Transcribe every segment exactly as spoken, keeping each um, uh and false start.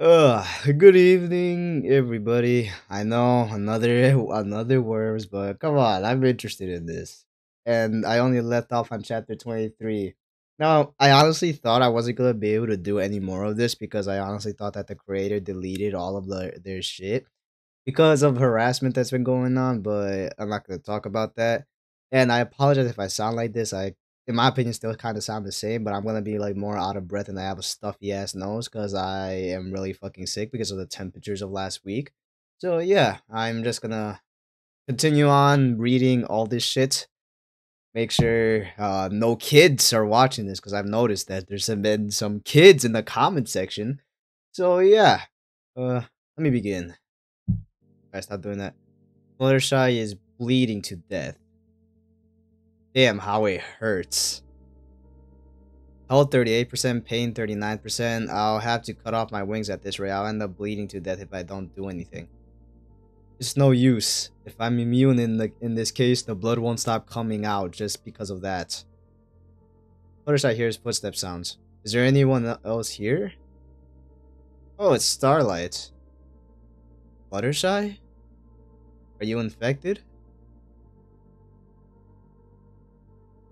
Uh, good evening, everybody. I know another another worms, but come on, I'm interested in this, and I only left off on chapter twenty-three. Now, I honestly thought I wasn't gonna be able to do any more of this because I honestly thought that the creator deleted all of the, their shit because of harassment that's been going on. But I'm not gonna talk about that. And I apologize if I sound like this. I, in my opinion, still kind of sound the same, but I'm gonna be like more out of breath and I have a stuffy ass nose because I am really fucking sick because of the temperatures of last week. So yeah, I'm just gonna continue on reading all this shit. Make sure uh, no kids are watching this because I've noticed that there's been some kids in the comment section. So yeah, uh, let me begin. Alright, stop doing that. Fluttershy is bleeding to death. Damn, how it hurts. Health thirty-eight percent, pain thirty-nine percent. I'll have to cut off my wings at this rate. I'll end up bleeding to death if I don't do anything. It's no use. If I'm immune in the in this case, the blood won't stop coming out just because of that. Fluttershy hears footstep sounds. Is there anyone else here? Oh, it's Starlight. Fluttershy? Are you infected?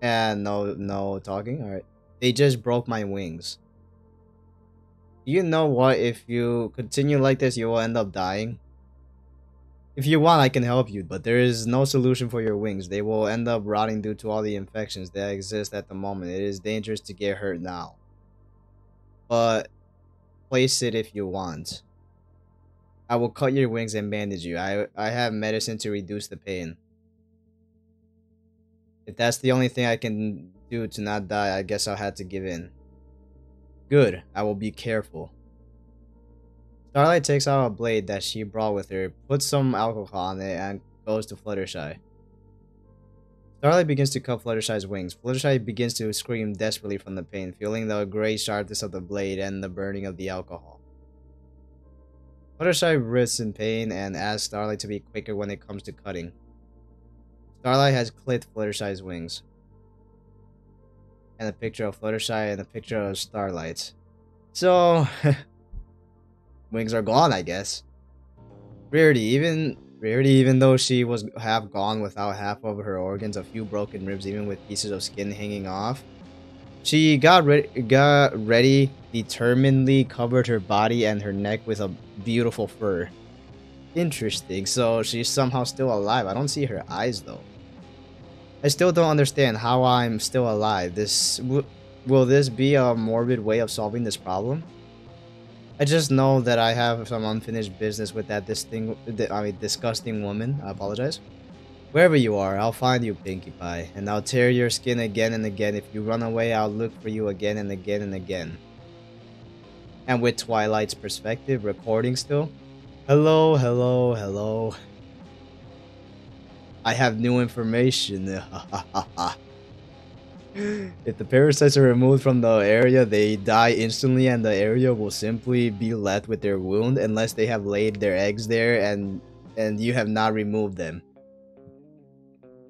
And no, no talking. All right. They just broke my wings. You know what? If you continue like this, you will end up dying. If you want, I can help you, but there is no solution for your wings. They will end up rotting due to all the infections that exist at the moment. It is dangerous to get hurt now. But place it if you want. I will cut your wings and bandage you. I, I have medicine to reduce the pain. If that's the only thing I can do to not die, I guess I'll have to give in. Good. I will be careful. Starlight takes out a blade that she brought with her, puts some alcohol on it, and goes to Fluttershy. Starlight begins to cut Fluttershy's wings. Fluttershy begins to scream desperately from the pain, feeling the great sharpness of the blade and the burning of the alcohol. Fluttershy wrists in pain and asks Starlight to be quicker when it comes to cutting. Starlight has clipped Fluttershy's wings. And a picture of Fluttershy and a picture of Starlight. So... wings are gone, I guess. Rarity, even Rarity, even though she was half gone without half of her organs, a few broken ribs, even with pieces of skin hanging off, she got re got ready, determinedly covered her body and her neck with a beautiful fur. Interesting. So she's somehow still alive. I don't see her eyes though. I still don't understand how I'm still alive. This w will this be a morbid way of solving this problem? I just know that I have some unfinished business with that this thing, I mean, disgusting woman. I apologize. Wherever you are, I'll find you, Pinkie Pie, and I'll tear your skin again and again. If you run away, I'll look for you again and again and again. And with Twilight's perspective, recording still. Hello, hello, hello. I have new information. If the parasites are removed from the area, they die instantly and the area will simply be left with their wound unless they have laid their eggs there and and you have not removed them.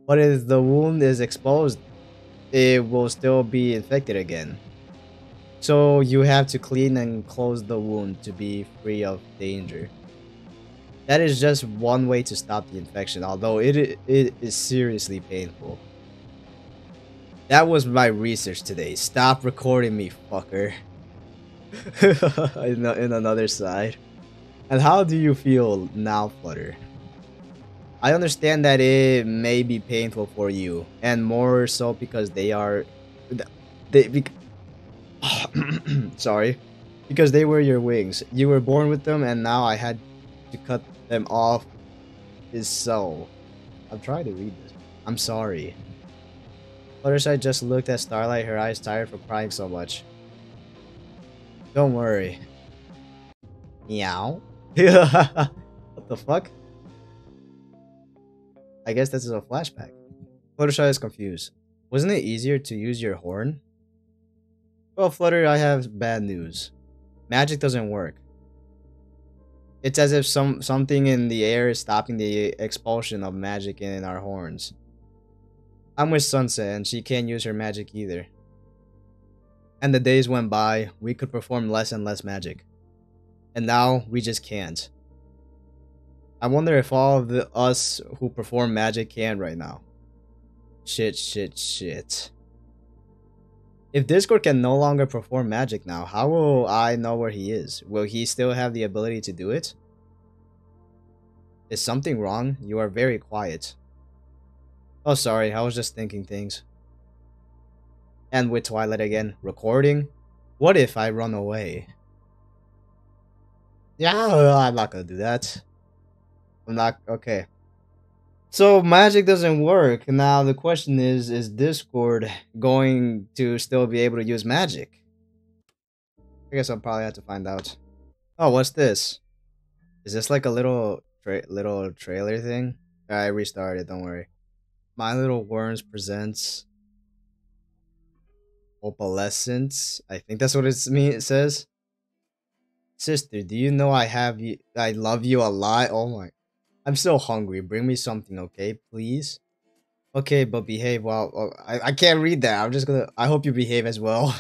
But if the wound is exposed, it will still be infected again. So you have to clean and close the wound to be free of danger. That is just one way to stop the infection, although it, it is seriously painful. That was my research today. Stop recording me, fucker. in, a, in another side. And how do you feel now, Flutter? I understand that it may be painful for you, and more so because they are... They... Be Sorry. Because they were your wings. You were born with them, and now I had to cut them off. Is so... I'm trying to read this. I'm sorry. Fluttershy just looked at Starlight, her eyes tired from crying so much. Don't worry. Meow. What the fuck? I guess this is a flashback. Fluttershy is confused. Wasn't it easier to use your horn? Well, Flutter, I have bad news. Magic doesn't work. It's as if some something in the air is stopping the expulsion of magic in our horns. I'm with Sunset, and she can't use her magic either. And the days went by, we could perform less and less magic. and now we just can't. I wonder if all of the us who perform magic can right now. Shit, shit, shit. If Discord can no longer perform magic now, how will I know where he is? Will he still have the ability to do it? Is something wrong? You are very quiet. Oh, sorry, I was just thinking things. And with Twilight again, recording? What if I run away? Yeah, I'm not gonna do that. I'm not, okay. So magic doesn't work. Now the question is, is Discord going to still be able to use magic? I guess I'll probably have to find out. Oh, what's this? Is this like a little, tra little trailer thing? I restarted, don't worry. My Little Worms presents... Opalescence, I think that's what it's mean. It says, "Sister, do you know I have you? I love you a lot." Oh my! I'm so hungry. Bring me something, okay, please. Okay, but behave well. Oh, I I can't read that. I'm just gonna. I hope you behave as well.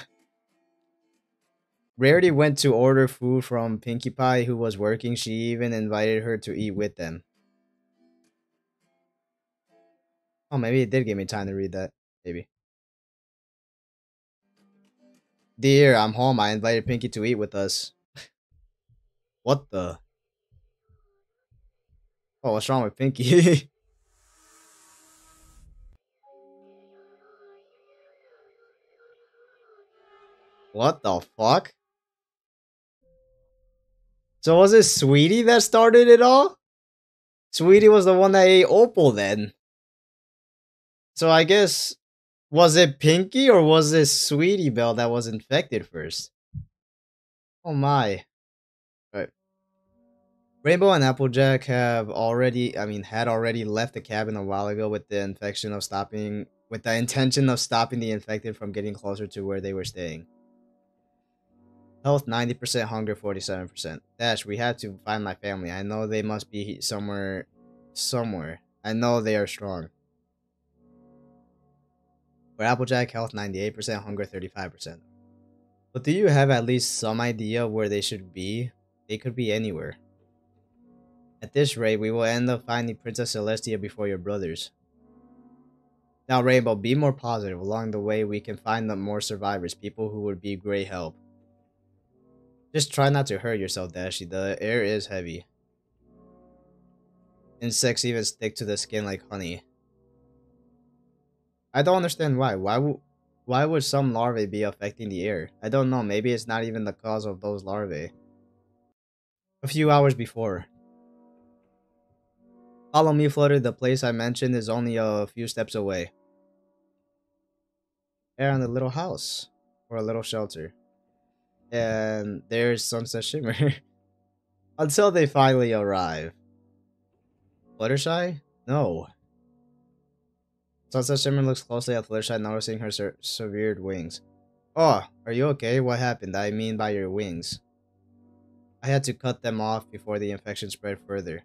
Rarity went to order food from Pinkie Pie, who was working. She even invited her to eat with them. Oh, maybe it did give me time to read that. Maybe. Dear, I'm home. I invited Pinkie to eat with us. What the? Oh, what's wrong with Pinkie? What the fuck? So was it Sweetie that started it all? Sweetie was the one that ate Opal then. So I guess... was it Pinkie or was it Sweetie Belle that was infected first? Oh my. Alright. Rainbow and Applejack have already, I mean, had already left the cabin a while ago with the infection of stopping, with the intention of stopping the infected from getting closer to where they were staying. Health ninety percent, hunger forty-seven percent. Dash, we have to find my family. I know they must be somewhere, somewhere. I know they are strong. For Applejack, health ninety-eight percent, hunger thirty-five percent. But do you have at least some idea where they should be? They could be anywhere. At this rate, we will end up finding Princess Celestia before your brothers. Now Rainbow, be more positive. Along the way, we can find them more survivors, people who would be great help. Just try not to hurt yourself, Dashy. The air is heavy. Insects even stick to the skin like honey. I don't understand why. Why, w why would some larvae be affecting the air? I don't know. Maybe it's not even the cause of those larvae. A few hours before. Follow me, Flutter. The place I mentioned is only a few steps away. And a little house. Or a little shelter. And there's Sunset Shimmer. Until they finally arrive. Fluttershy? No. Sunset Shimmer looks closely at Fluttershy, noticing her se severed wings. Oh, are you okay? What happened? I mean by your wings. I had to cut them off before the infection spread further.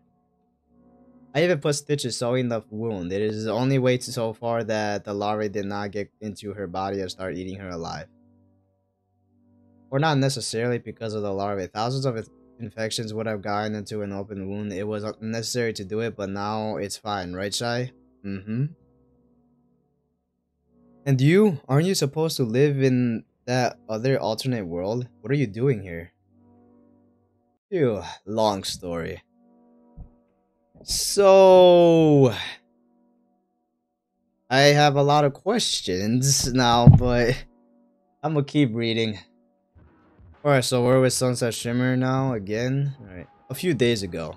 I even put stitches sewing the wound. It is the only way to so far that the larvae did not get into her body and start eating her alive. Or not necessarily because of the larvae. Thousands of infections would have gotten into an open wound. It was unnecessary to do it, but now it's fine, right, Shy? Mm-hmm. And you? Aren't you supposed to live in that other alternate world? What are you doing here? Phew, long story. So... I have a lot of questions now, but... I'm gonna keep reading. Alright, so we're with Sunset Shimmer now, again. Alright. A few days ago.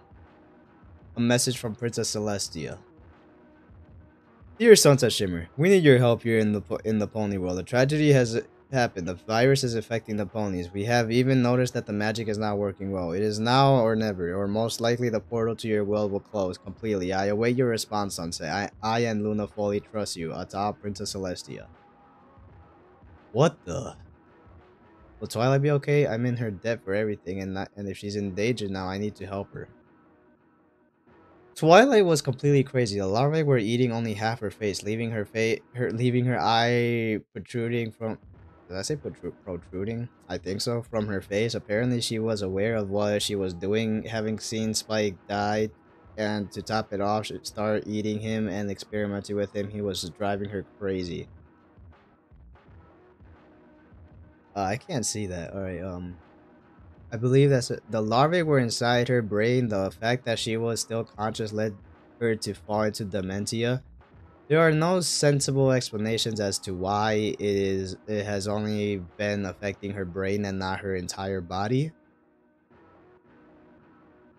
A message from Princess Celestia. Dear Sunset Shimmer, we need your help here in the in the pony world. A tragedy has happened. The virus is affecting the ponies. We have even noticed that the magic is not working well. It is now or never, or most likely the portal to your world will close completely. I await your response, Sunset. I, I and Luna fully trust you. Atop Princess Celestia. What the? Will Twilight be okay? I'm in her debt for everything, and not, and if she's in danger now, I need to help her. Twilight was completely crazy. The larvae were eating only half her face, leaving her face, her leaving her eye protruding from did I say protruding? I think so, from her face. Apparently she was aware of what she was doing, having seen Spike die, and to top it off, she started eating him and experimenting with him. He was driving her crazy. Uh, I can't see that. Alright, um... I believe that's it. The larvae were inside her brain. The fact that she was still conscious led her to fall into dementia. There are no sensible explanations as to why it is it has only been affecting her brain and not her entire body.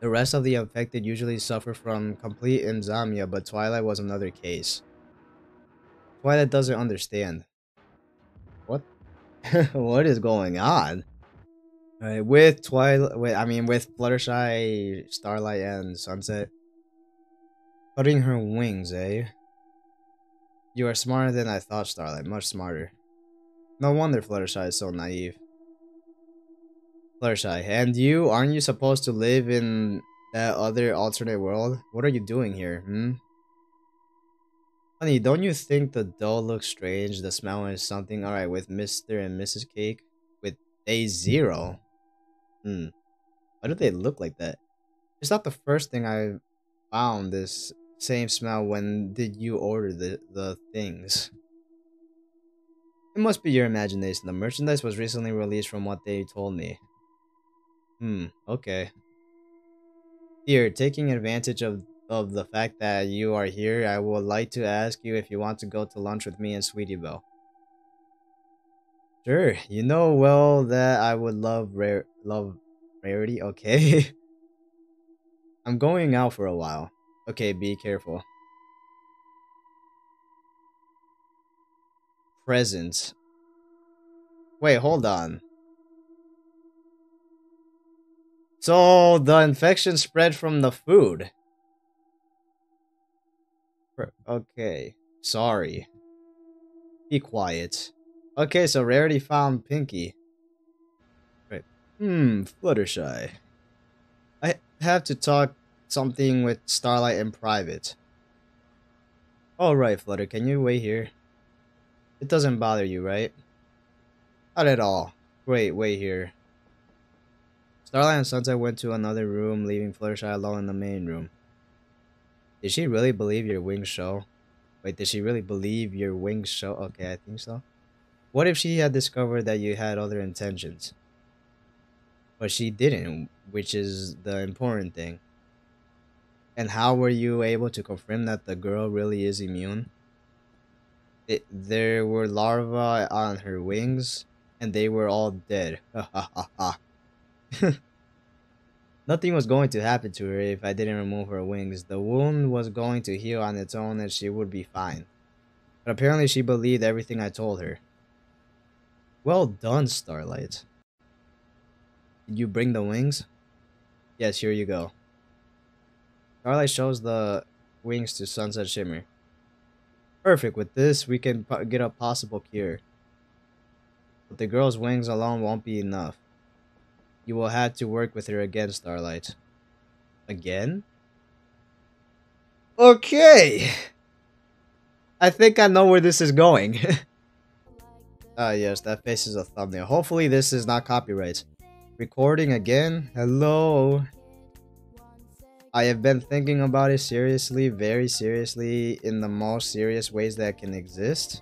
The rest of the affected usually suffer from complete insomnia, but Twilight was another case. Twilight doesn't understand. What? What is going on? All right, with Twilight, with, I mean with Fluttershy, Starlight, and Sunset cutting her wings, eh? You are smarter than I thought, Starlight. Much smarter. No wonder Fluttershy is so naive. Fluttershy, and you? Aren't you supposed to live in that other alternate world? What are you doing here, hmm? Honey, don't you think the dough looks strange? The smell is something. Alright, with Mister and Missus Cake? With Day Zero? Hmm. Why do they look like that? It's not the first thing I found this... same smell. When did you order the, the things? It must be your imagination. The merchandise was recently released from what they told me. Hmm, okay. Dear, taking advantage of, of the fact that you are here, I would like to ask you if you want to go to lunch with me and Sweetie Belle. Sure, you know well that I would love rare, love Rarity, okay? I'm going out for a while. Okay, be careful. Presents. Wait, hold on. So, the infection spread from the food. Okay, sorry. Be quiet. Okay, so Rarity found Pinkie. Right. Hmm, Fluttershy. I have to talk something with Starlight in private. Alright, Flutter, can you wait here? It doesn't bother you, right? Not at all. Wait, wait here. Starlight and Sunset went to another room, leaving Fluttershy alone in the main room. Did she really believe your wings show? Wait, did she really believe your wings show? Okay, I think so. What if she had discovered that you had other intentions? But she didn't, which is the important thing. And how were you able to confirm that the girl really is immune? It, there were larvae on her wings, and they were all dead. Nothing was going to happen to her if I didn't remove her wings. The wound was going to heal on its own and she would be fine. But apparently she believed everything I told her. Well done, Starlight. Did you bring the wings? Yes, here you go. Starlight shows the wings to Sunset Shimmer. Perfect, with this we can get a possible cure. But the girl's wings alone won't be enough. You will have to work with her again, Starlight. Again? Okay! I think I know where this is going. Ah, uh, yes, that face is a thumbnail. Hopefully this is not copyright. Recording again? Hello? I have been thinking about it seriously, very seriously, in the most serious ways that can exist.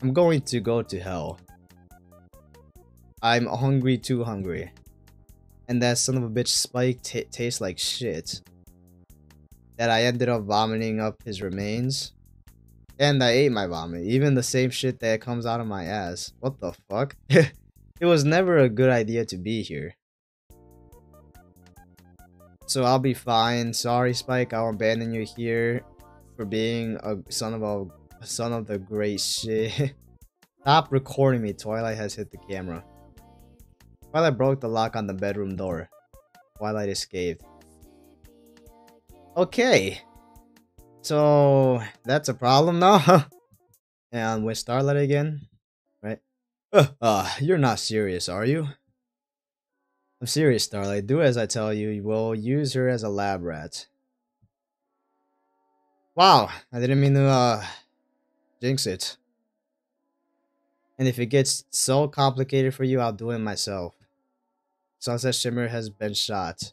I'm going to go to hell. I'm hungry, too hungry. And that son of a bitch Spike tastes like shit. That I ended up vomiting up his remains. And I ate my vomit, even the same shit that comes out of my ass. What the fuck? It was never a good idea to be here. So I'll be fine. Sorry, Spike. I'll abandon you here for being a son of a son of the great shit. Stop recording me. Twilight has hit the camera. Twilight broke the lock on the bedroom door. Twilight escaped. Okay. So that's a problem now. And with Starlight again, right? Uh, uh, you're not serious, are you? I'm serious, Starlight. Do as I tell you. You will use her as a lab rat. Wow, I didn't mean to uh, jinx it. And if it gets so complicated for you, I'll do it myself. Sunset Shimmer has been shot.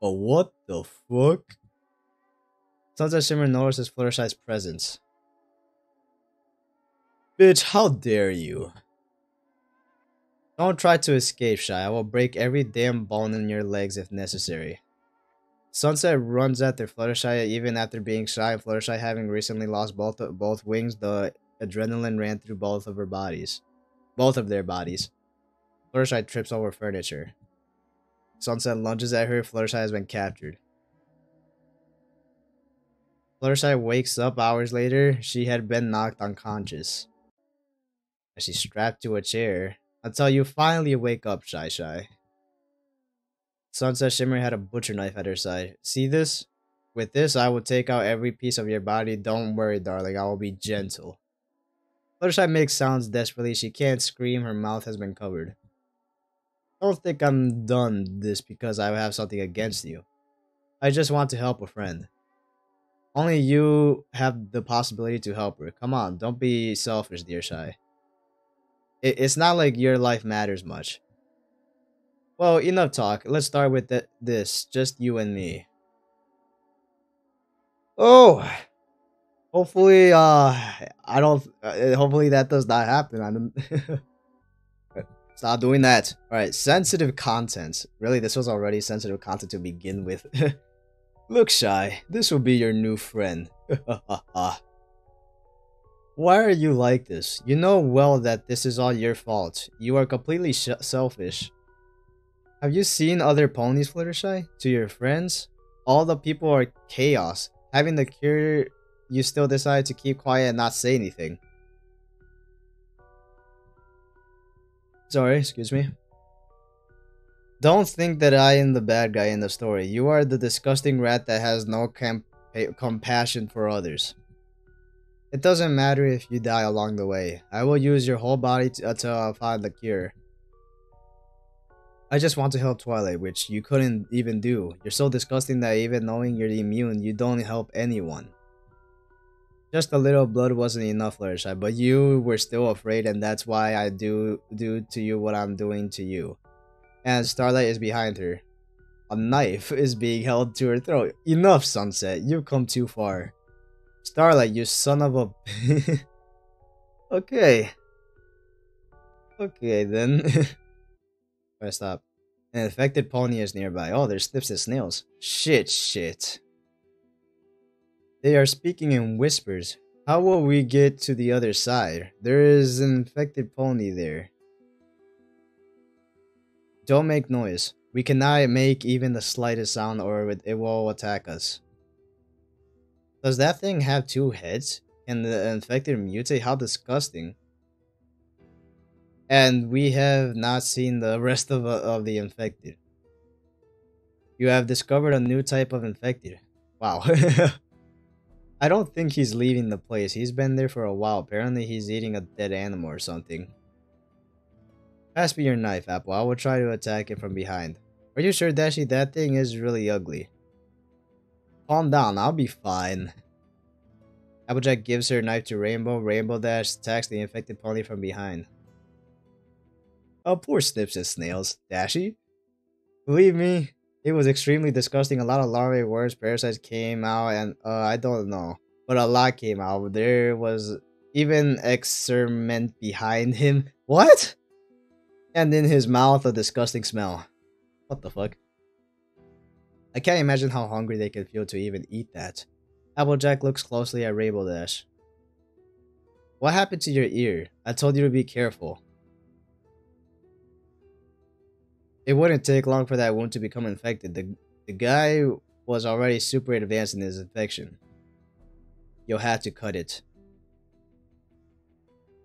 But what the fuck? Sunset Shimmer notices Fluttershy's presence. Bitch, how dare you? Don't try to escape, Shy. I will break every damn bone in your legs if necessary. Sunset runs after Fluttershy even after being shy, and Fluttershy having recently lost both, both wings, the adrenaline ran through both of her bodies. Both of their bodies. Fluttershy trips over furniture. Sunset lunges at her. Fluttershy has been captured. Fluttershy wakes up hours later. She had been knocked unconscious. And she's strapped to a chair until you finally wake up, Shy Shy. Sunset Shimmer had a butcher knife at her side. See this? With this, I will take out every piece of your body. Don't worry, darling. I will be gentle. Fluttershy makes sounds desperately. She can't scream. Her mouth has been covered. I don't think I'm done this because I have something against you. I just want to help a friend. Only you have the possibility to help her. Come on, don't be selfish, dear Shy. It it's not like your life matters much. Well, enough talk. Let's start with th this. Just you and me. Oh! Hopefully, uh, I don't... Uh, hopefully that does not happen. I don't Stop doing that. Alright, sensitive content. Really, this was already sensitive content to begin with. Look, Shy, this will be your new friend. Why are you like this? You know well that this is all your fault. You are completely sh selfish. Have you seen other ponies, Fluttershy? To your friends? All the people are chaos. Having the cure, you still decide to keep quiet and not say anything. Sorry, excuse me. Don't think that I am the bad guy in the story. You are the disgusting rat that has no comp compassion for others. It doesn't matter if you die along the way. I will use your whole body to, uh, to uh, find the cure. I just want to help Twilight, which you couldn't even do. You're so disgusting that even knowing you're immune, you don't help anyone. Just a little blood wasn't enough, Fluttershy, but you were still afraid, and that's why I do do to you what I'm doing to you. And Starlight is behind her. A knife is being held to her throat. Enough, Sunset. You've come too far. Starlight, you son of a... Okay. Okay, then. Alright, stop. An infected pony is nearby. Oh, there's sniffs and snails. Shit, shit. They are speaking in whispers. How will we get to the other side? There is an infected pony there. Don't make noise. We cannot make even the slightest sound or it will attack us. Does that thing have two heads? Can the infected mutate? How disgusting. And we have not seen the rest of, of the infected. You have discovered a new type of infected. Wow. I don't think he's leaving the place. He's been there for a while. Apparently he's eating a dead animal or something. Pass me your knife, Apple. I will try to attack it from behind. Are you sure, Dashy? That thing is really ugly. Calm down. I'll be fine. Applejack gives her knife to Rainbow. Rainbow Dash attacks the infected pony from behind. Oh, poor Snips and Snails. Dashy? Believe me, it was extremely disgusting. A lot of larvae, worms, parasites came out, and uh, I don't know. But a lot came out. There was even excrement behind him. What? And in his mouth, a disgusting smell. What the fuck? I can't imagine how hungry they can feel to even eat that. Applejack looks closely at Rainbow Dash. What happened to your ear? I told you to be careful. It wouldn't take long for that wound to become infected. The, the guy was already super advanced in his infection. You'll have to cut it.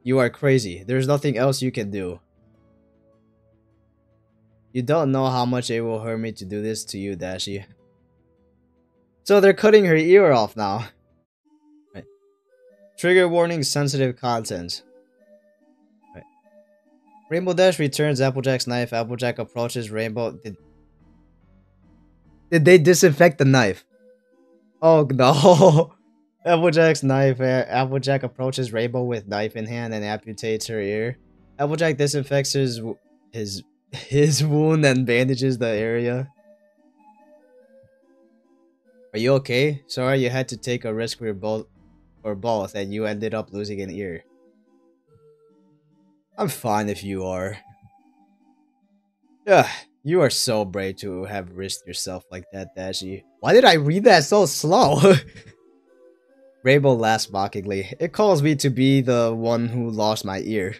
You are crazy. There's nothing else you can do. You don't know how much it will hurt me to do this to you, Dashy. So they're cutting her ear off now. Right. Trigger warning, sensitive content. Right. Rainbow Dash returns Applejack's knife. Applejack approaches Rainbow. Did, Did they disinfect the knife? Oh no. Applejack's knife. Applejack approaches Rainbow with knife in hand and amputates her ear. Applejack disinfects his his his wound and bandages the area. Are you okay? Sorry you had to take a risk for both, for both, and you ended up losing an ear. I'm fine if you are. Ugh, you are so brave to have risked yourself like that, Dashy. Why did I read that so slow? Rainbow laughs mockingly. It calls me to be the one who lost my ear.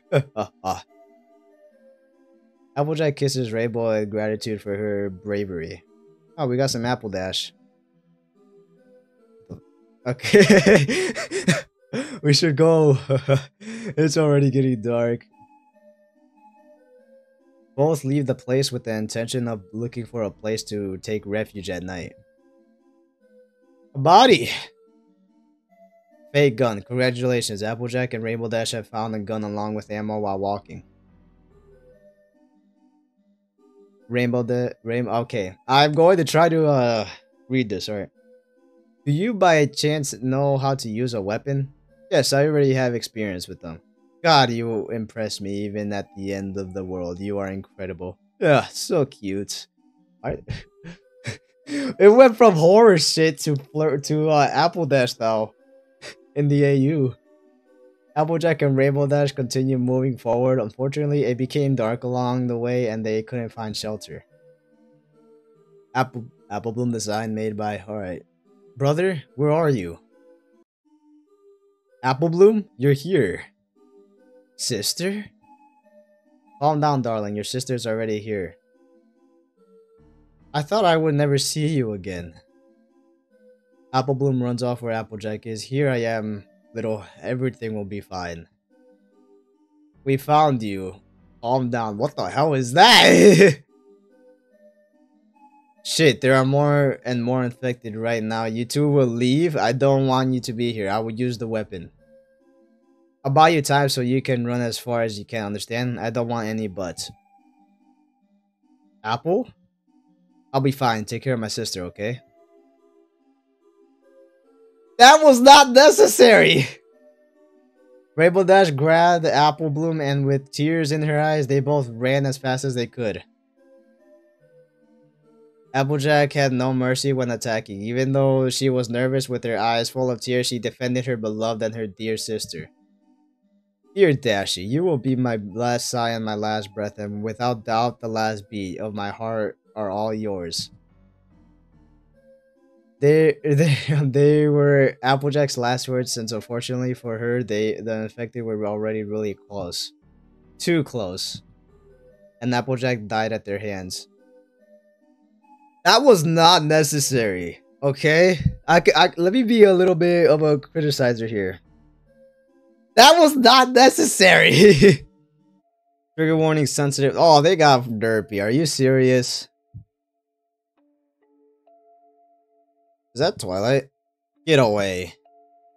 Applejack kisses Rainbow in gratitude for her bravery. Oh, we got some Apple Dash. Okay. We should go. It's already getting dark. Both leave the place with the intention of looking for a place to take refuge at night. A body! Fake gun. Congratulations, Applejack and Rainbow Dash have found a gun along with ammo while walking. Rainbow Dash. Rainbow. Okay. I'm going to try to uh read this, alright. Do you by chance know how to use a weapon? Yes, I already have experience with them. God, you impress me even at the end of the world. You are incredible. Ugh, so cute. I it went from horror shit to flirt to uh, Apple Dash though. In the A U. Applejack and Rainbow Dash continued moving forward. Unfortunately, it became dark along the way and they couldn't find shelter. Apple Apple Bloom design made by alright. Brother, where are you? Apple Bloom, you're here. Sister? Calm down, darling. Your sister's already here. I thought I would never see you again. Apple Bloom runs off where Applejack is. Here I am, little. Everything will be fine. We found you. Calm down. What the hell is that? Shit, there are more and more infected right now. You two will leave. I don't want you to be here. I will use the weapon. I'll buy you time so you can run as far as you can, understand? I don't want any buts. Apple? I'll be fine. Take care of my sister, okay? That was not necessary! Rainbow Dash grabbed Apple Bloom and with tears in her eyes, they both ran as fast as they could. Applejack had no mercy when attacking. Even though she was nervous with her eyes full of tears, she defended her beloved and her dear sister. Dear Dashy, you will be my last sigh and my last breath, and without doubt the last beat of my heart are all yours. They, they, they were Applejack's last words, since unfortunately for her, they the infected were already really close. Too close. And Applejack died at their hands. That was not necessary, okay? I, I, let me be a little bit of a criticizer here. That was not necessary! Trigger warning sensitive. Oh, they got derpy. Are you serious? Is that Twilight? Get away.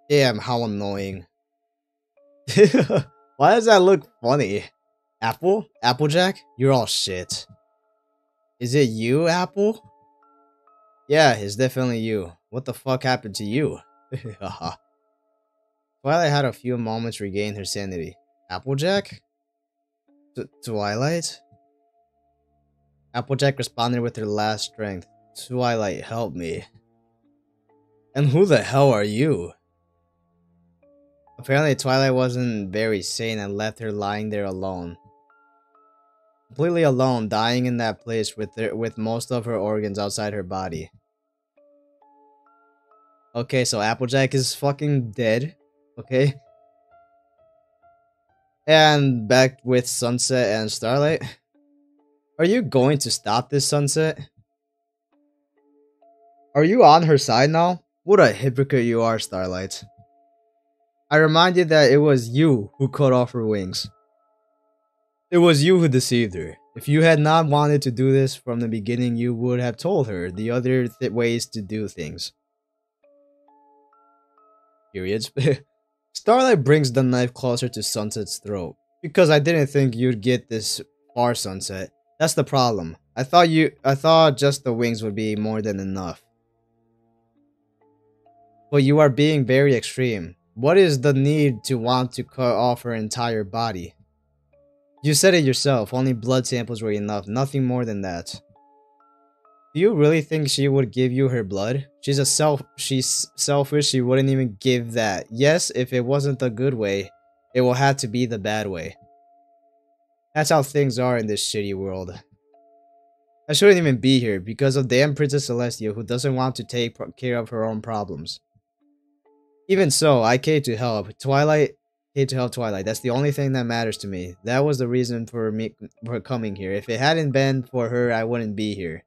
Damn, how annoying. Why does that look funny? Apple? Applejack? You're all shit. Is it you, Apple? Yeah, it's definitely you. What the fuck happened to you? Twilight had a few moments regain her sanity. Applejack? T Twilight? Applejack responded with her last strength. Twilight, help me. And who the hell are you? Apparently Twilight wasn't very sane and left her lying there alone. Completely alone, dying in that place with, her, with most of her organs outside her body. Okay, so Applejack is fucking dead. Okay. And back with Sunset and Starlight. Are you going to stop this, Sunset? Are you on her side now? What a hypocrite you are, Starlight. I reminded that it was you who cut off her wings. It was you who deceived her. If you had not wanted to do this from the beginning, you would have told her the other th- ways to do things. Periods. Starlight brings the knife closer to Sunset's throat. Because I didn't think you'd get this far, Sunset. That's the problem. I thought you- I thought just the wings would be more than enough. But you are being very extreme. What is the need to want to cut off her entire body? You said it yourself, only blood samples were enough, nothing more than that. Do you really think she would give you her blood? She's a self- she's selfish, she wouldn't even give that. Yes, if it wasn't the good way, it will have to be the bad way. That's how things are in this shitty world. I shouldn't even be here because of damn Princess Celestia who doesn't want to take care of her own problems. Even so, I came to help. Twilight came to help Twilight. That's the only thing that matters to me. That was the reason for me for coming here. If it hadn't been for her, I wouldn't be here.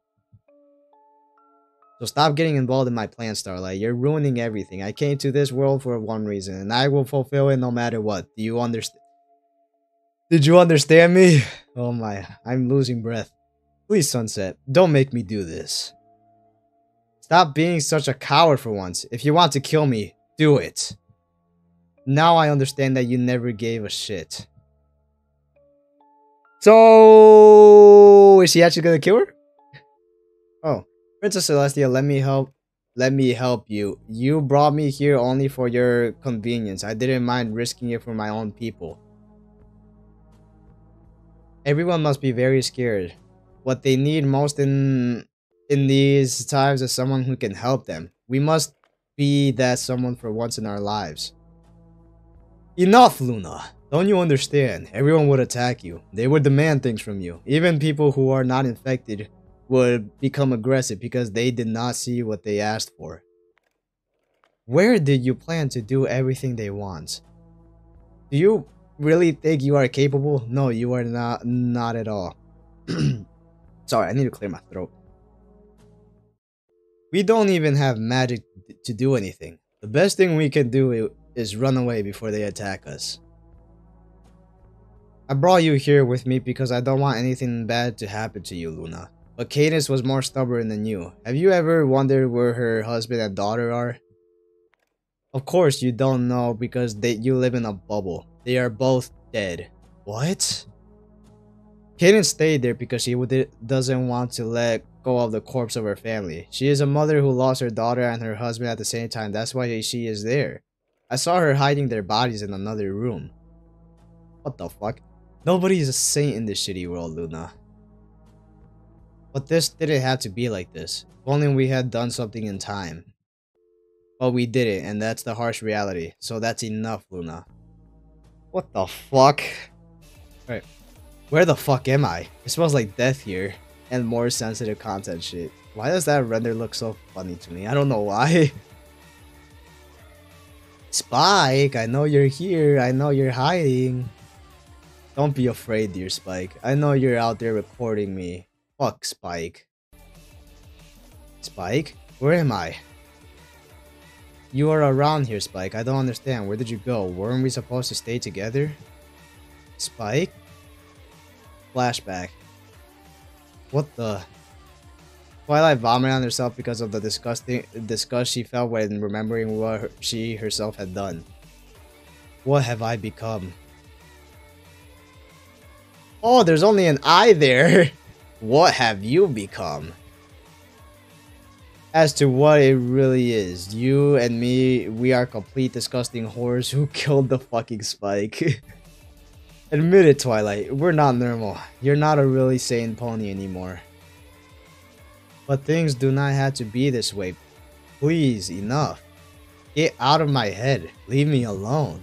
So stop getting involved in my plan, Starlight. You're ruining everything. I came to this world for one reason, and I will fulfill it no matter what. Do you understand? Did you understand me? Oh my, I'm losing breath. Please, Sunset, don't make me do this. Stop being such a coward for once. If you want to kill me, do it. Now I understand that you never gave a shit. So, is she actually gonna kill her? Oh, Princess Celestia, let me help. Let me help you. You brought me here only for your convenience. I didn't mind risking it for my own people. Everyone must be very scared. What they need most in in these times is someone who can help them. We must be that someone for once in our lives. Enough, Luna. Don't you understand? Everyone would attack you. They would demand things from you. Even people who are not infected would become aggressive because they did not see what they asked for. Where did you plan to do everything they want? Do you really think you are capable? No, you are not. Not at all. Sorry, I need to clear my throat. We don't even have magic to do anything. The best thing we can do is run away before they attack us. I brought you here with me because I don't want anything bad to happen to you, Luna. But Cadance was more stubborn than you. Have you ever wondered where her husband and daughter are? Of course you don't know because they, you live in a bubble. They are both dead. What? Cadance stayed there because she doesn't want to let go of the corpse of her family. She is a mother who lost her daughter and her husband at the same time. That's why she is there. I saw her hiding their bodies in another room. What the fuck? Nobody is a saint in this shitty world, Luna. But this didn't have to be like this. If only we had done something in time. But we didn't, and that's the harsh reality. So that's enough, Luna. What the fuck? Alright. Where the fuck am I? It smells like death here and more sensitive content shit. Why does that render look so funny to me? I don't know why. Spike, I know you're here. I know you're hiding. Don't be afraid, dear Spike. I know you're out there recording me. Fuck, Spike. Spike? Where am I? You are around here, Spike. I don't understand. Where did you go? Weren't we supposed to stay together? Spike? Flashback. What the? Twilight vomited on herself because of the disgusting disgust she felt when remembering what her, she herself had done. What have I become? Oh, there's only an I there. What have you become? As to what it really is, you and me, we are complete disgusting whores who killed the fucking Spike. Admit it, Twilight, we're not normal. You're not a really sane pony anymore. But things do not have to be this way. Please, enough. Get out of my head. Leave me alone.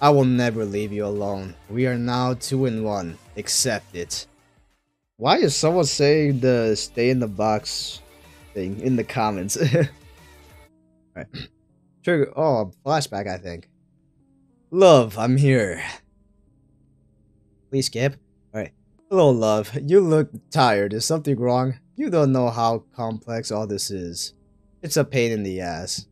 I will never leave you alone. We are now two in one. Accept it. Why is someone saying the stay in the box thing in the comments? Alright. Trigger. Oh, flashback, I think. Love, I'm here. Please skip. Alright. Hello, love. You look tired. Is something wrong? You don't know how complex all this is. It's a pain in the ass.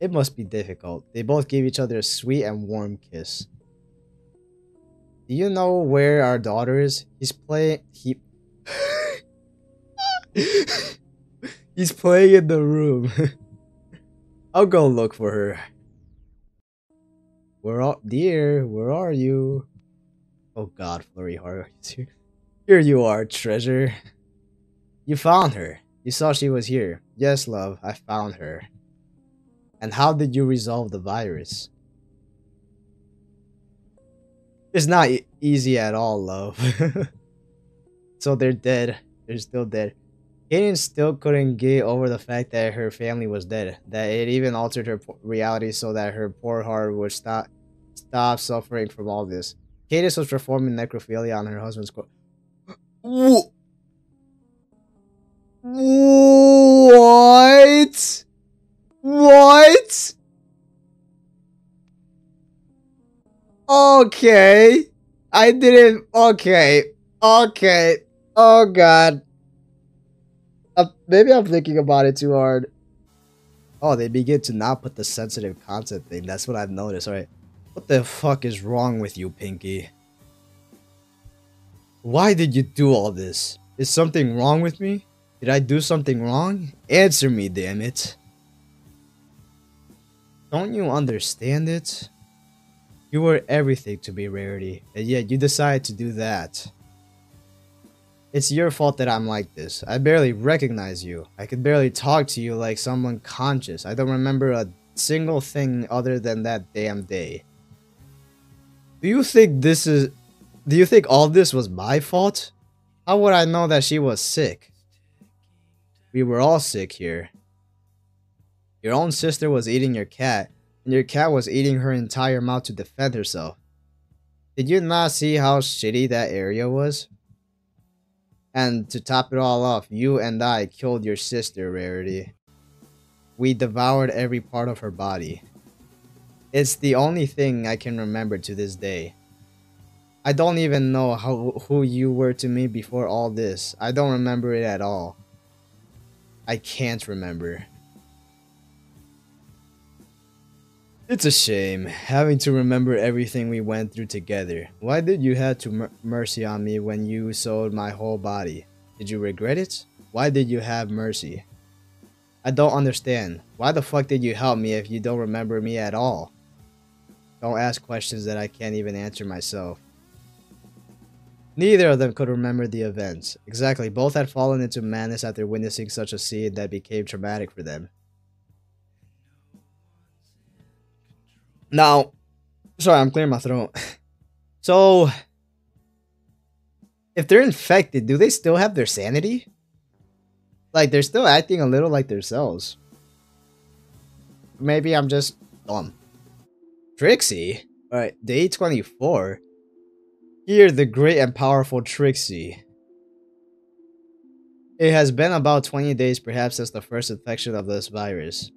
It must be difficult. They both gave each other a sweet and warm kiss. Do you know where our daughter is? He's playing... He... He's playing in the room. I'll go look for her. Where are... Dear, where are you? Oh god, Flurry Heart. Here you are, treasure. You found her. You saw she was here. Yes, love, I found her. And how did you resolve the virus? It's not e- easy at all, love. So they're dead. They're still dead. Cadence still couldn't get over the fact that her family was dead. That it even altered her reality so that her poor heart would stop stop suffering from all this. Cadence was performing necrophilia on her husband's corpse. What? What? Okay. I didn't... Okay. Okay. Oh, God. Uh, maybe I'm thinking about it too hard. Oh, they begin to not put the sensitive content thing. That's what I've noticed. All right. What the fuck is wrong with you, Pinkie? Why did you do all this? Is something wrong with me? Did I do something wrong? Answer me, damn it. Don't you understand it? You were everything to me, Rarity, and yet you decided to do that. It's your fault that I'm like this. I barely recognize you. I could barely talk to you like someone conscious. I don't remember a single thing other than that damn day. Do you think this is... Do you think all this was my fault? How would I know that she was sick? We were all sick here. Your own sister was eating your cat, and your cat was eating her entire mouth to defend herself. Did you not see how shitty that area was? And to top it all off, you and I killed your sister, Rarity. We devoured every part of her body. It's the only thing I can remember to this day. I don't even know how, who you were to me before all this. I don't remember it at all. I can't remember. It's a shame, having to remember everything we went through together. Why did you have to mer- mercy on me when you sold my whole body? Did you regret it? Why did you have mercy? I don't understand. Why the fuck did you help me if you don't remember me at all? Don't ask questions that I can't even answer myself. Neither of them could remember the events. Exactly, both had fallen into madness after witnessing such a scene that became traumatic for them. Now, sorry, I'm clearing my throat. So, if they're infected, do they still have their sanity? Like, they're still acting a little like themselves. Maybe I'm just dumb. Trixie? Alright, day twenty-four. Hear the great and powerful Trixie. It has been about twenty days perhaps since the first infection of this virus.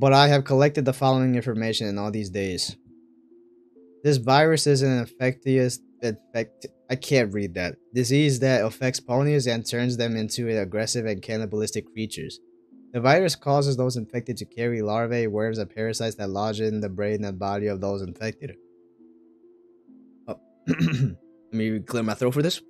But I have collected the following information in all these days. This virus is an infectious infect I can't read that. Disease that affects ponies and turns them into aggressive and cannibalistic creatures. The virus causes those infected to carry larvae, worms, and parasites that lodge in the brain and body of those infected. Oh. Let me clear my throat for this.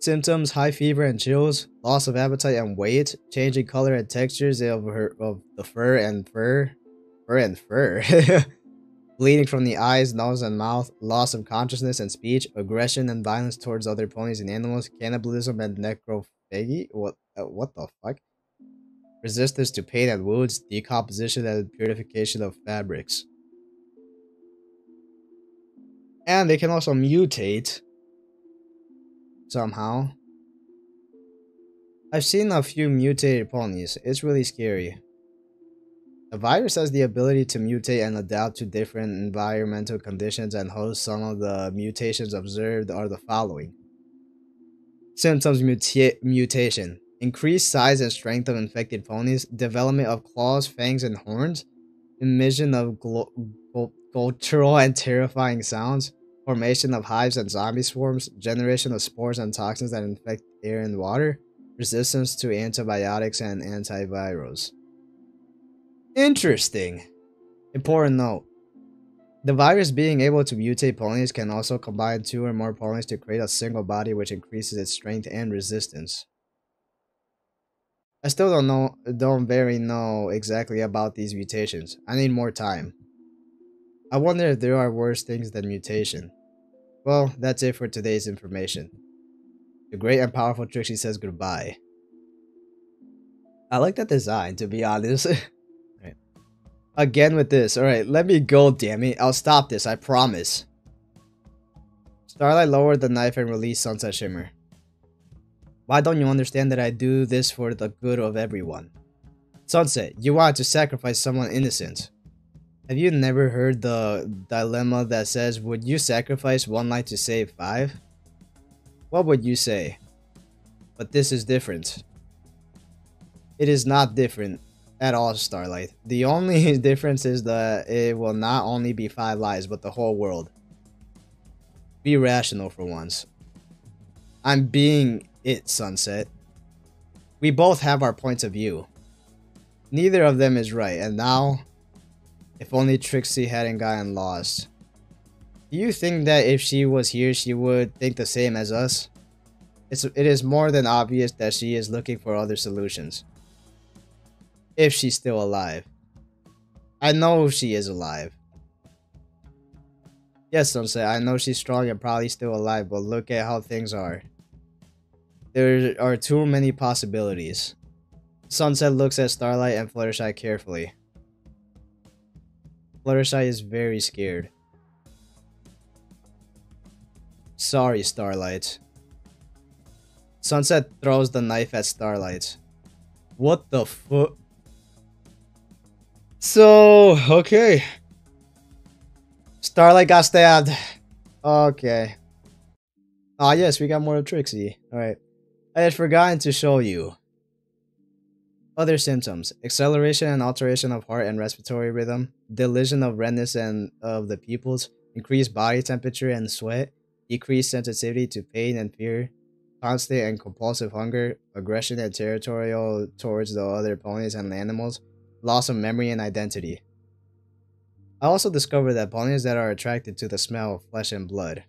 Symptoms: high fever and chills, loss of appetite and weight, changing color and textures of her of the fur and fur, fur and fur, bleeding from the eyes, nose, and mouth, loss of consciousness and speech, aggression and violence towards other ponies and animals, cannibalism and necrophagy. What? Uh, what the fuck? Resistance to pain and wounds, decomposition and purification of fabrics. And they can also mutate. Somehow. I've seen a few mutated ponies. It's really scary. The virus has the ability to mutate and adapt to different environmental conditions and hosts. Some of the mutations observed are the following. Symptoms: muta mutation. Increased size and strength of infected ponies. Development of claws, fangs, and horns. Emission of guttural and terrifying sounds. Formation of hives and zombie swarms, generation of spores and toxins that infect air and water, resistance to antibiotics and antivirals. Interesting. Important note. The virus being able to mutate ponies can also combine two or more ponies to create a single body, which increases its strength and resistance. I still don't know, don't very know exactly about these mutations. I need more time. I wonder if there are worse things than mutation. Well, that's it for today's information. The great and powerful Trixie says goodbye. I like that design, to be honest. Right. Again with this. Alright, let me go, damn it. I'll stop this, I promise. Starlight lowered the knife and released Sunset Shimmer. Why don't you understand that I do this for the good of everyone? Sunset, you want to sacrifice someone innocent. Have you never heard the dilemma that says, would you sacrifice one life to save five? What would you say? But this is different. It is not different at all, Starlight. The only difference is that it will not only be five lives, but the whole world. Be rational for once. I'm being it, Sunset. We both have our points of view. Neither of them is right, and now... If only Trixie hadn't gotten lost. Do you think that if she was here, she would think the same as us? It's, it is more than obvious that she is looking for other solutions. If she's still alive. I know she is alive. Yes, Sunset, I know she's strong and probably still alive, but look at how things are. There are too many possibilities. Sunset looks at Starlight and Fluttershy carefully. Fluttershy is very scared. Sorry, Starlight. Sunset throws the knife at Starlight. What the fu- So, okay. Starlight got stabbed. Okay. Ah, yes, we got more of Trixie. Alright. I had forgotten to show you. Other symptoms: acceleration and alteration of heart and respiratory rhythm, delusion of redness and of the pupils, increased body temperature and sweat, decreased sensitivity to pain and fear, constant and compulsive hunger, aggression and territorial towards the other ponies and animals, loss of memory and identity. I also discovered that ponies that are attracted to the smell of flesh and blood,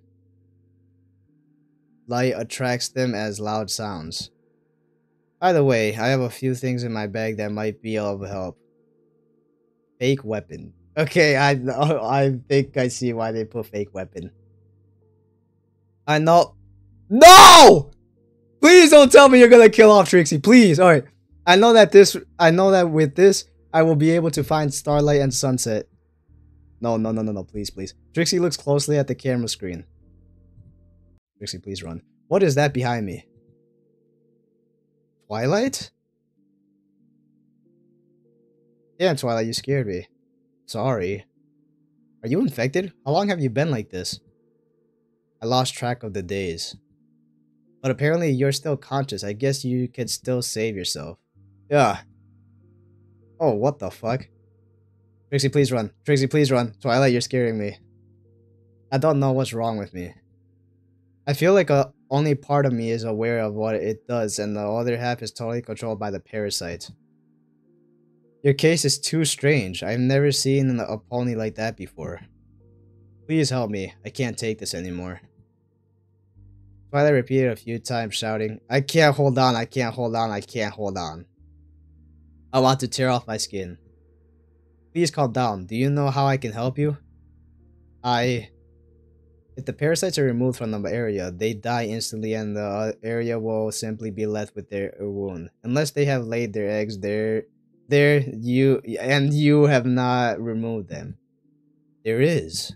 light attracts them as loud sounds. By the way, I have a few things in my bag that might be of help. Fake weapon. Okay, I I think I see why they put fake weapon. I know. No! Please don't tell me you're gonna kill off Trixie. Please. All right. I know that this. I know that with this, I will be able to find Starlight and Sunset. No, no, no, no, no. Please, please. Trixie looks closely at the camera screen. Trixie, please run. What is that behind me? Twilight? Damn, Twilight, you scared me. Sorry. Are you infected? How long have you been like this? I lost track of the days. But apparently you're still conscious. I guess you can still save yourself. Yeah. Oh, what the fuck? Trixie, please run. Trixie, please run. Twilight, you're scaring me. I don't know what's wrong with me. I feel like a... Only part of me is aware of what it does, and the other half is totally controlled by the parasite. Your case is too strange. I've never seen a pony like that before. Please help me. I can't take this anymore. Twilight repeated a few times, shouting, I can't hold on, I can't hold on, I can't hold on. I want to tear off my skin. Please calm down. Do you know how I can help you? I... If the parasites are removed from the area, they die instantly and the area will simply be left with their wound. Unless they have laid their eggs there, there you and you have not removed them. There is.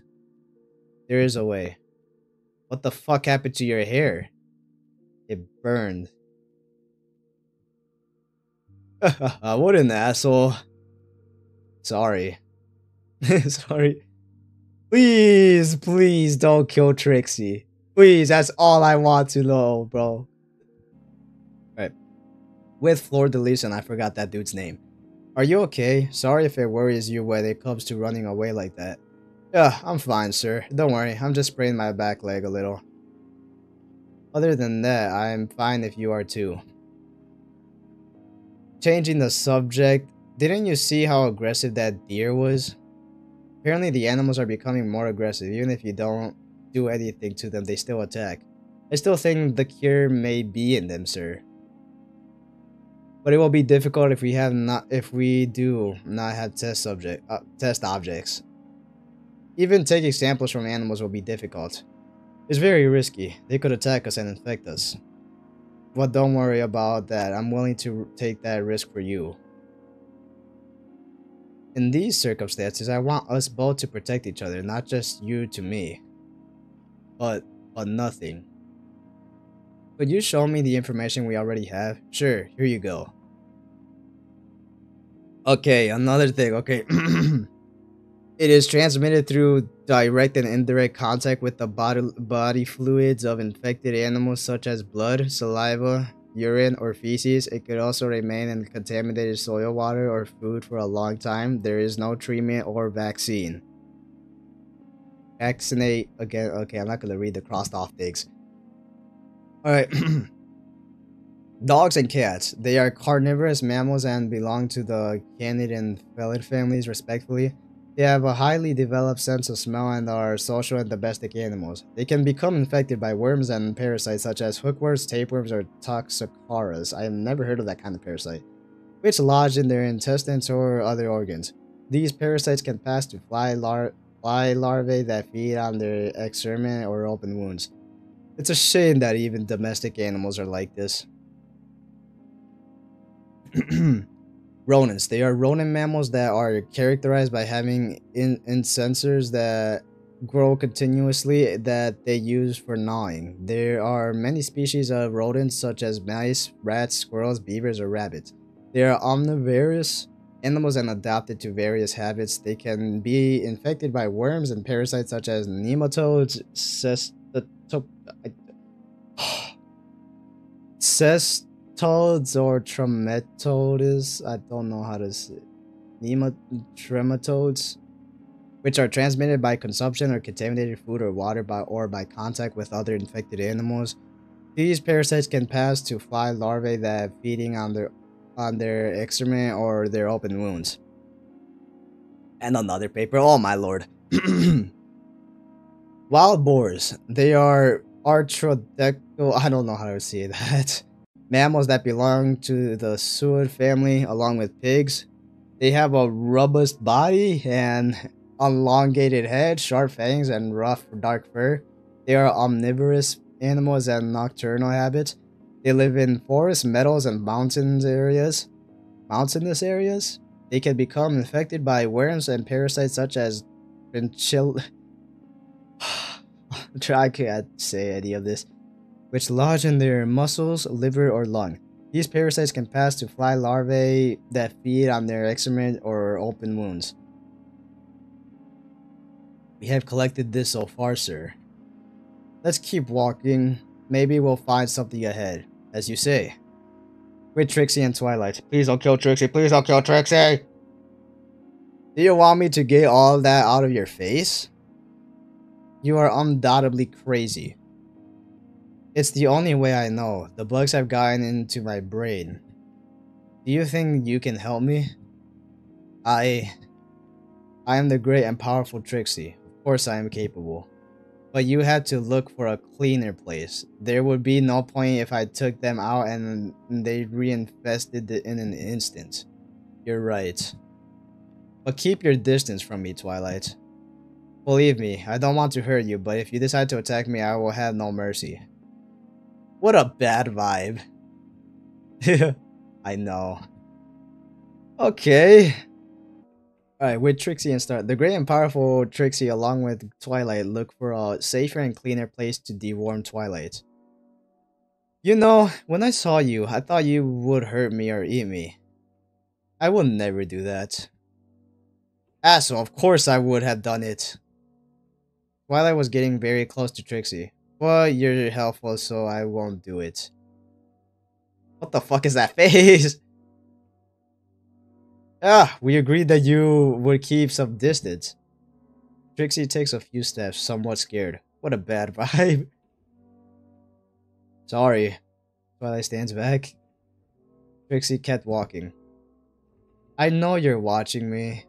There is a way. What the fuck happened to your hair? It burned. What an asshole. Sorry. Sorry. Please, please don't kill Trixie. Please, that's all I want to know, bro. Alright. With floor deletion, I forgot that dude's name. Are you okay? Sorry if it worries you when it comes to running away like that. Yeah, I'm fine, sir. Don't worry, I'm just spraining my back leg a little. Other than that, I'm fine if you are too. Changing the subject, didn't you see how aggressive that deer was? Apparently, the animals are becoming more aggressive. Even if you don't do anything to them, they still attack. I still think the cure may be in them, sir. But it will be difficult if we have not, if we do not have test subject, uh, test objects. Even taking samples from animals will be difficult. It's very risky. They could attack us and infect us. But don't worry about that. I'm willing to take that risk for you. In these circumstances, I want us both to protect each other, not just you to me. But, but nothing. Could you show me the information we already have? Sure, here you go. Okay, another thing, okay. It is transmitted through direct and indirect contact with the bod- body fluids of infected animals such as blood, saliva, urine, or feces. It could also remain in contaminated soil, water, or food for a long time. There is no treatment or vaccine. Vaccinate again. Okay, I'm not going to read the crossed off things. Alright. Dogs and cats. They are carnivorous mammals and belong to the canid and felid families, respectively. They have a highly developed sense of smell and are social and domestic animals. They can become infected by worms and parasites such as hookworms, tapeworms, or toxicaras. I have never heard of that kind of parasite, which lodge in their intestines or other organs. These parasites can pass to fly, lar fly larvae that feed on their excrement or open wounds. It's a shame that even domestic animals are like this. Rodents. They are rodent mammals that are characterized by having in, in sensors that grow continuously that they use for gnawing. There are many species of rodents such as mice, rats, squirrels, beavers, or rabbits. They are omnivorous animals and adapted to various habits. They can be infected by worms and parasites such as nematodes, cest... nematodes or trematodes, I don't know how to say Nemo trematodes, which are transmitted by consumption or contaminated food or water by or by contact with other infected animals. These parasites can pass to fly larvae that are feeding on their on their excrement or their open wounds. And another paper, oh my lord. Wild boars. They are artrodectal, I don't know how to say that. Mammals that belong to the suid family along with pigs. They have a robust body and elongated head, sharp fangs, and rough dark fur. They are omnivorous animals and nocturnal habits. They live in forests, meadows, and mountains areas. Mountainous areas? They can become infected by worms and parasites such as chinchilla. I can't say any of this. Which lodge in their muscles, liver, or lung. These parasites can pass to fly larvae that feed on their excrement or open wounds. We have collected this so far, sir. Let's keep walking. Maybe we'll find something ahead, as you say. With Trixie and Twilight. Please don't kill Trixie. Please don't kill Trixie. Do you want me to get all that out of your face? You are undoubtedly crazy. It's the only way I know. The bugs have gotten into my brain. Do you think you can help me? I... I am the great and powerful Trixie. Of course I am capable. But you had to look for a cleaner place. There would be no point if I took them out and they reinfested it in an instant. You're right. But keep your distance from me, Twilight. Believe me, I don't want to hurt you, but if you decide to attack me, I will have no mercy. What a bad vibe. I know. Okay. Alright, with Trixie and Star. The great and powerful Trixie along with Twilight look for a safer and cleaner place to deworm Twilight. You know, when I saw you, I thought you would hurt me or eat me. I would never do that. Asshole, of course I would have done it. Twilight was getting very close to Trixie. Well, you're helpful, so I won't do it. What the fuck is that face? Ah, we agreed that you would keep some distance. Trixie takes a few steps, somewhat scared. What a bad vibe. Sorry. Twilight stands back. Trixie kept walking. I know you're watching me.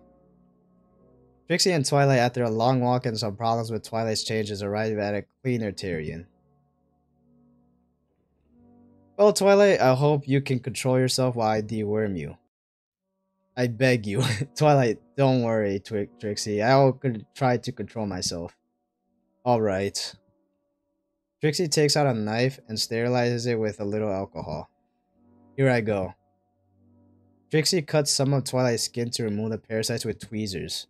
Trixie and Twilight, after a long walk and some problems with Twilight's changes, arrive at a cleaner terrain. Well, Twilight, I hope you can control yourself while I deworm you. I beg you. Twilight, don't worry, Twi Trixie. I'll try to control myself. Alright. Trixie takes out a knife and sterilizes it with a little alcohol. Here I go. Trixie cuts some of Twilight's skin to remove the parasites with tweezers.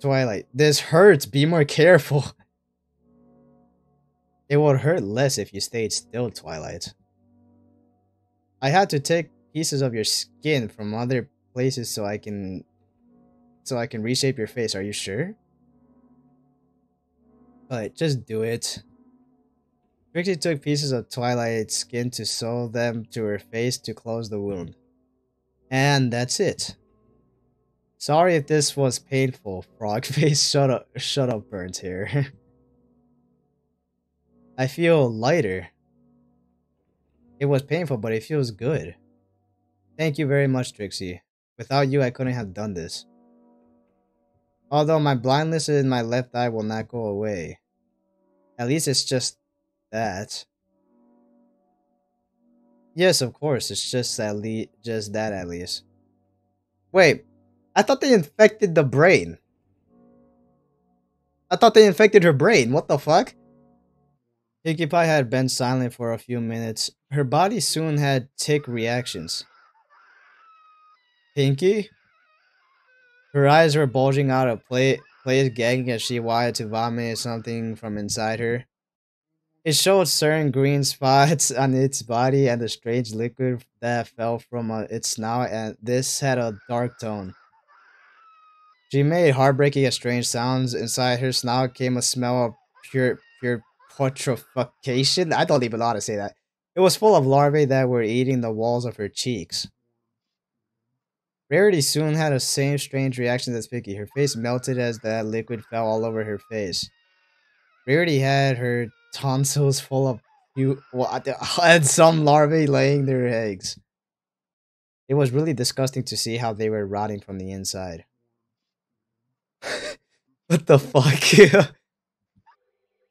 Twilight, this hurts! Be more careful! It would hurt less if you stayed still, Twilight. I had to take pieces of your skin from other places so I can... so I can reshape your face, are you sure? But just do it. Trixie took pieces of Twilight's skin to sew them to her face to close the wound. And that's it. Sorry if this was painful, frog face. Shut up, shut up, burnt hair. I feel lighter. It was painful, but it feels good. Thank you very much, Trixie. Without you, I couldn't have done this. Although my blindness in my left eye will not go away. At least it's just that. Yes, of course. It's just at least just that at least. Wait, I thought they infected the brain. I thought they infected her brain. What the fuck? Pinkie Pie had been silent for a few minutes. Her body soon had tick reactions. Pinkie? Her eyes were bulging out of place, gagging as she wanted to vomit something from inside her. It showed certain green spots on its body and the strange liquid that fell from uh, its snout, and this had a dark tone. She made heartbreaking and strange sounds. Inside her snout came a smell of pure pure putrefaction. I don't even know how to say that. It was full of larvae that were eating the walls of her cheeks. Rarity soon had the same strange reaction as Pinkie. Her face melted as that liquid fell all over her face. Rarity had her tonsils full of pu- well, and some larvae laying their eggs. It was really disgusting to see how they were rotting from the inside. What the fuck?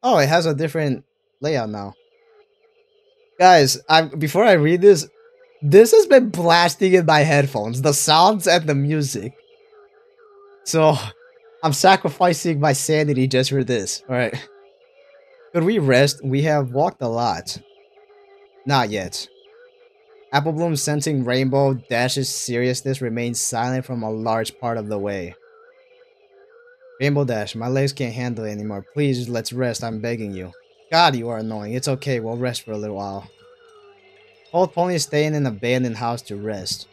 Oh, it has a different layout now. Guys, I before I read this, this has been blasting in my headphones, the sounds and the music. So, I'm sacrificing my sanity just for this. Alright. Could we rest? We have walked a lot. Not yet. Apple Bloom, sensing Rainbow Dash's seriousness, remained silent from a large part of the way. Rainbow Dash, my legs can't handle it anymore. Please, let's rest. I'm begging you. God, you are annoying. It's okay. We'll rest for a little while. Both ponies stay in an abandoned house to rest.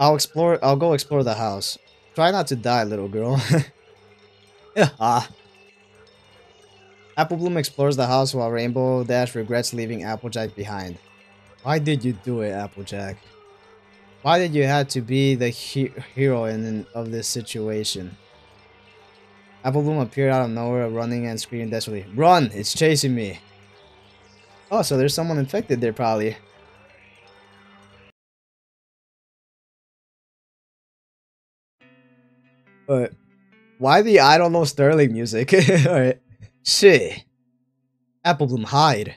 I'll explore. I'll go explore the house. Try not to die, little girl. Yeah. Apple Bloom explores the house while Rainbow Dash regrets leaving Applejack behind. Why did you do it, Applejack? Why did you have to be the he hero in, in, of this situation? Apple Bloom appeared out of nowhere, running and screaming desperately. Run! It's chasing me! Oh, so there's someone infected there, probably. But why the I don't know Sterling music? Alright. Shit. Apple Bloom, hide.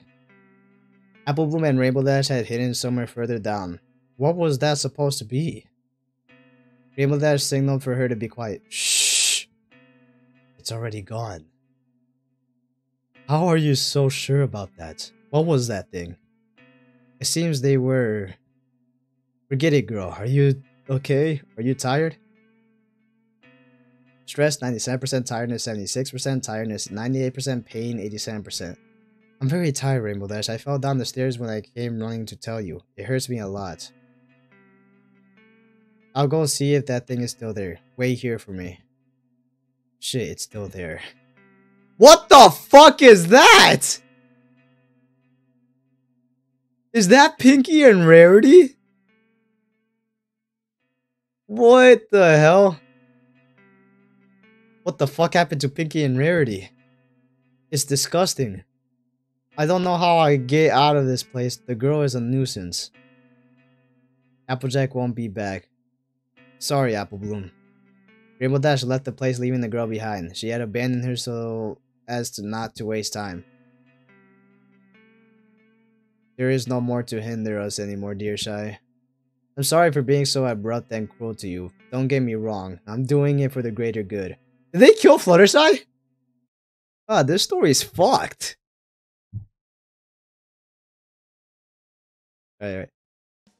Apple Bloom and Rainbow Dash had hidden somewhere further down. What was that supposed to be? Rainbow Dash signaled for her to be quiet. Shh. It's already gone. How are you so sure about that? What was that thing? It seems they were... Forget it, girl. Are you okay? Are you tired? Stress ninety-seven percent, tiredness seventy-six percent, tiredness ninety-eight percent, pain eighty-seven percent. I'm very tired, Rainbow Dash. I fell down the stairs when I came running to tell you. It hurts me a lot. I'll go see if that thing is still there. Wait here for me. Shit, it's still there. What the fuck is that? Is that Pinkie and Rarity? What the hell? What the fuck happened to Pinkie and Rarity? It's disgusting. I don't know how I get out of this place. The girl is a nuisance. Applejack won't be back. Sorry, Apple Bloom. Rainbow Dash left the place, leaving the girl behind. She had abandoned her so as to not to waste time. There is no more to hinder us anymore, dear Shy. I'm sorry for being so abrupt and cruel to you. Don't get me wrong. I'm doing it for the greater good. Did they kill Fluttershy? Ah, this story is fucked. Alright, alright.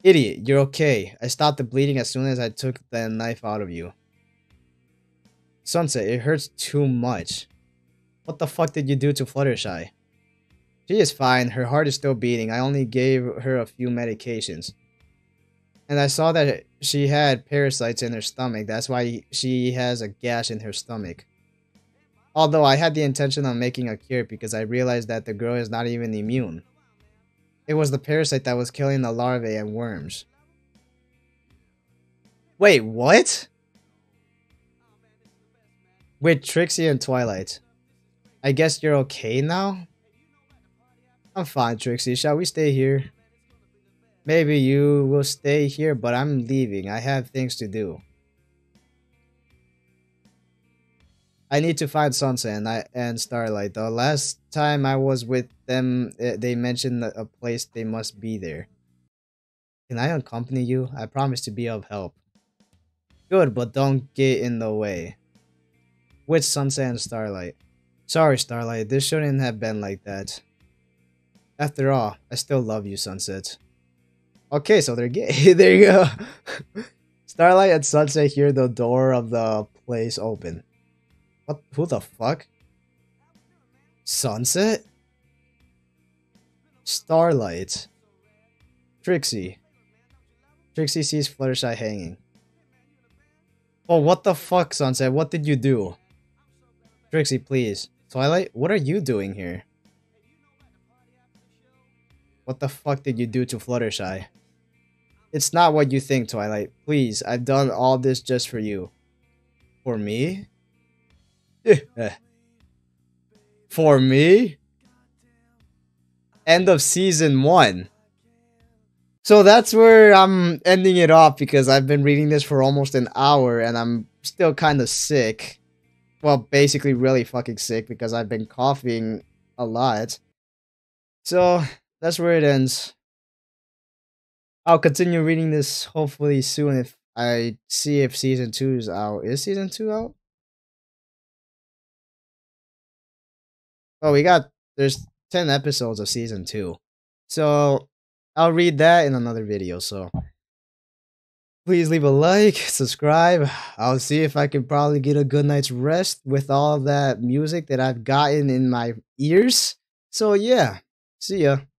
Idiot, you're okay. I stopped the bleeding as soon as I took the knife out of you. Sunset, it hurts too much. What the fuck did you do to Fluttershy? She is fine. Her heart is still beating. I only gave her a few medications. And I saw that she had parasites in her stomach. That's why she has a gash in her stomach. Although I had the intention of making a cure because I realized that the girl is not even immune. It was the parasite that was killing the larvae and worms. Wait, what? With Trixie and Twilight. I guess you're okay now? I'm fine, Trixie. Shall we stay here? Maybe you will stay here, but I'm leaving. I have things to do. I need to find Sunset and, I, and Starlight. The last time I was with them, they mentioned a place they must be there. Can I accompany you? I promise to be of help. Good, but don't get in the way. With Sunset and Starlight. Sorry, Starlight. This shouldn't have been like that. After all, I still love you, Sunset. Okay, so they're gay. There you go. Starlight and Sunset hear the door of the place open. What? Who the fuck? Sunset? Starlight. Trixie. Trixie sees Fluttershy hanging. Oh, what the fuck, Sunset? What did you do? Trixie, please. Twilight, what are you doing here? What the fuck did you do to Fluttershy? It's not what you think, Twilight. Please, I've done all this just for you. For me? For me? End of season one. So that's where I'm ending it off because I've been reading this for almost an hour and I'm still kind of sick. Well, basically really fucking sick because I've been coughing a lot. So that's where it ends. I'll continue reading this hopefully soon if I see if season two is out. Is season two out? Oh, we got, there's ten episodes of season two. So I'll read that in another video. So please leave a like, subscribe. I'll see if I can probably get a good night's rest with all that music that I've gotten in my ears. So yeah, see ya.